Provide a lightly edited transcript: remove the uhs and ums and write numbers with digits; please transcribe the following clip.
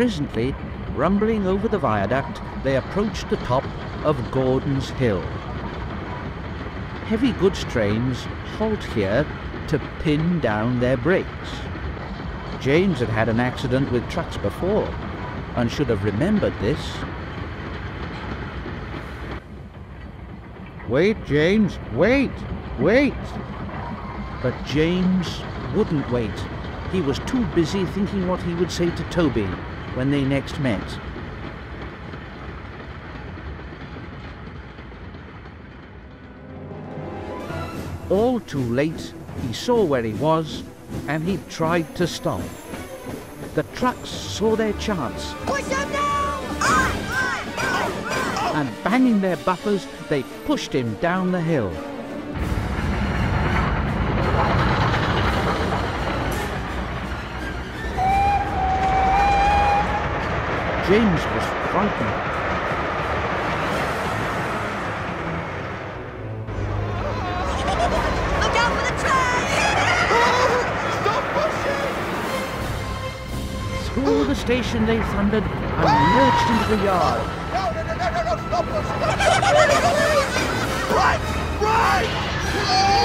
presently, rumbling over the viaduct, they approached the top of Gordon's Hill. Heavy goods trains halt here to pin down their brakes. James had had an accident with trucks before and should have remembered this. Wait, James, wait, wait! But James wouldn't wait. He was too busy thinking what he would say to Toby when they next met. All too late, he saw where he was, and he tried to stop. The trucks saw their chance. Push him down! And banging their buffers, they pushed him down the hill. James was frightened. Look out for the train! Stop pushing! Through the station they thundered and lurched into the yard. No, stop pushing! Right!